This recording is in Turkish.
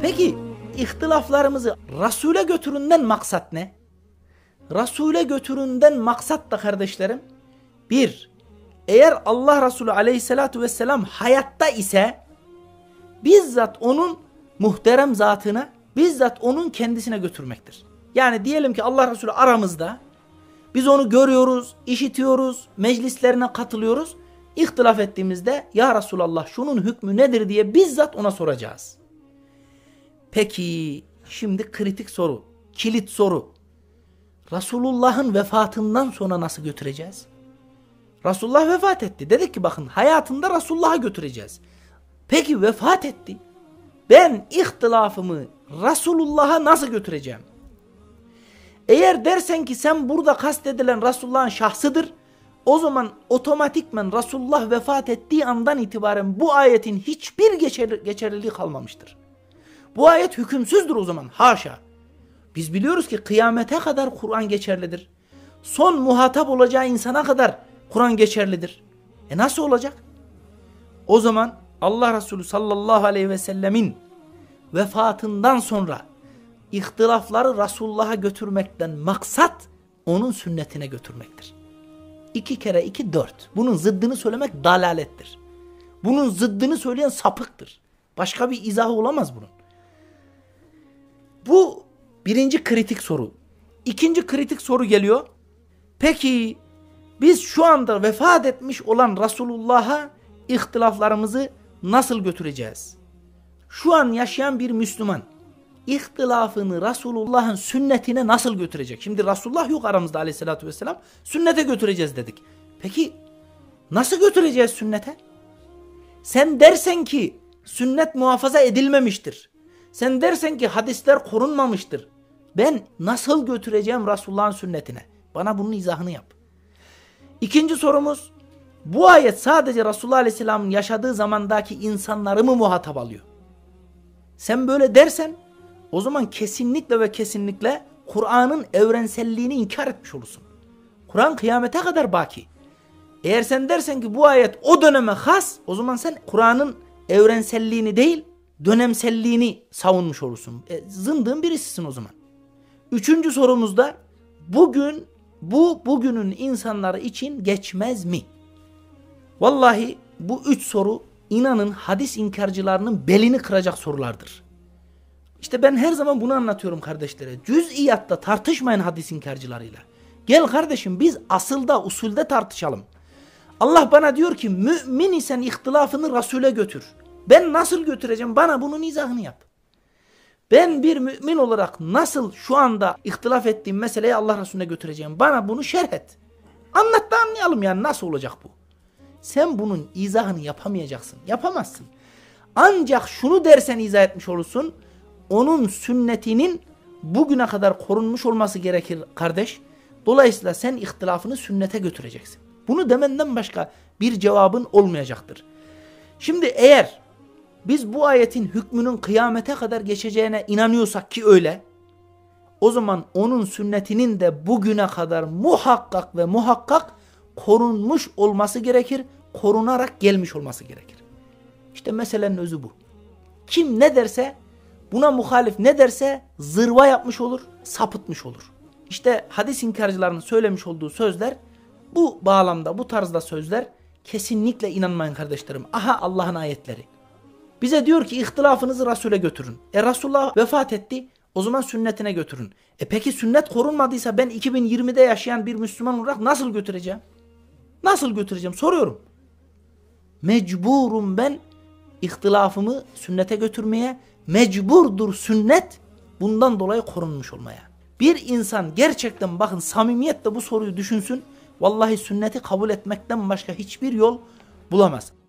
Peki ihtilaflarımızı Resul'e götüründen maksat ne? Resul'e götüründen maksat da kardeşlerim, bir, eğer Allah Resulü aleyhissalatu vesselam hayatta ise bizzat onun muhterem zatına, bizzat onun kendisine götürmektir. Yani diyelim ki Allah Resulü aramızda, biz onu görüyoruz, işitiyoruz, meclislerine katılıyoruz. İhtilaf ettiğimizde ya Resulallah şunun hükmü nedir diye bizzat ona soracağız. Peki şimdi kritik soru, kilit soru. Resulullah'ın vefatından sonra nasıl götüreceğiz? Resulullah vefat etti. Dedik ki bakın hayatında Resulullah'a götüreceğiz. Peki vefat etti. Ben ihtilafımı Resulullah'a nasıl götüreceğim? Eğer dersen ki sen burada kastedilen Resulullah'ın şahsıdır, o zaman otomatikmen Resulullah vefat ettiği andan itibaren bu ayetin hiçbir geçerliliği kalmamıştır. Bu ayet hükümsüzdür o zaman, haşa. Biz biliyoruz ki kıyamete kadar Kur'an geçerlidir. Son muhatap olacağı insana kadar Kur'an geçerlidir. E nasıl olacak? O zaman Allah Resulü sallallahu aleyhi ve sellemin vefatından sonra ihtilafları Resulullah'a götürmekten maksat onun sünnetine götürmektir. 2 kere 2 4. Bunun zıddını söylemek dalalettir. Bunun zıddını söyleyen sapıktır. Başka bir izahı olamaz bunun. Bu birinci kritik soru. İkinci kritik soru geliyor. Peki biz şu anda vefat etmiş olan Resulullah'a ihtilaflarımızı nasıl götüreceğiz? Şu an yaşayan bir Müslüman ihtilafını Resulullah'ın sünnetine nasıl götürecek? Şimdi Resulullah yok aramızda aleyhissalatü vesselam. Sünnete götüreceğiz dedik. Peki nasıl götüreceğiz sünnete? Sen dersen ki sünnet muhafaza edilmemiştir. Sen dersen ki hadisler korunmamıştır. Ben nasıl götüreceğim Resulullah'ın sünnetine? Bana bunun izahını yap. İkinci sorumuz, bu ayet sadece Resulullah aleyhisselamın yaşadığı zamandaki insanları mı muhatap alıyor? Sen böyle dersen o zaman kesinlikle ve kesinlikle Kur'an'ın evrenselliğini inkar etmiş olursun. Kur'an kıyamete kadar baki. Eğer sen dersen ki bu ayet o döneme has, o zaman sen Kur'an'ın evrenselliğini değil dönemselliğini savunmuş olursun. Zındığın birisisin o zaman. Üçüncü sorumuzda bugün bugünün insanları için geçmez mi? Vallahi bu üç soru inanın hadis inkarcılarının belini kıracak sorulardır. İşte ben her zaman bunu anlatıyorum kardeşlere. Cüz'iyatta tartışmayın hadis inkarcılarıyla. Gel kardeşim biz asılda, usulde tartışalım. Allah bana diyor ki mümin isen ihtilafını Resul'e götür. Ben nasıl götüreceğim? Bana bunun izahını yap. Ben bir mümin olarak nasıl şu anda ihtilaf ettiğim meseleyi Allah Resulüne götüreceğim? Bana bunu şerh et. Anlat da anlayalım yani nasıl olacak bu? Sen bunun izahını yapamayacaksın. Yapamazsın. Ancak şunu dersen izah etmiş olursun. Onun sünnetinin bugüne kadar korunmuş olması gerekir kardeş. Dolayısıyla sen ihtilafını sünnete götüreceksin. Bunu demenden başka bir cevabın olmayacaktır. Şimdi eğer biz bu ayetin hükmünün kıyamete kadar geçeceğine inanıyorsak ki öyle, o zaman onun sünnetinin de bugüne kadar muhakkak ve muhakkak korunmuş olması gerekir, korunarak gelmiş olması gerekir. İşte meselenin özü bu. Kim ne derse, buna muhalif ne derse zırva yapmış olur, sapıtmış olur. İşte hadis inkarcılarının söylemiş olduğu sözler, bu bağlamda, bu tarzda sözler kesinlikle inanmayın kardeşlerim. Aha Allah'ın ayetleri. Bize diyor ki ihtilafınızı Resul'e götürün. Resulullah vefat etti, o zaman sünnetine götürün. Peki sünnet korunmadıysa ben 2020'de yaşayan bir Müslüman olarak nasıl götüreceğim? Nasıl götüreceğim? Soruyorum. Mecburum ben ihtilafımı sünnete götürmeye, mecburdur sünnet bundan dolayı korunmuş olmaya. Bir insan gerçekten bakın samimiyetle bu soruyu düşünsün. Vallahi sünneti kabul etmekten başka hiçbir yol bulamaz.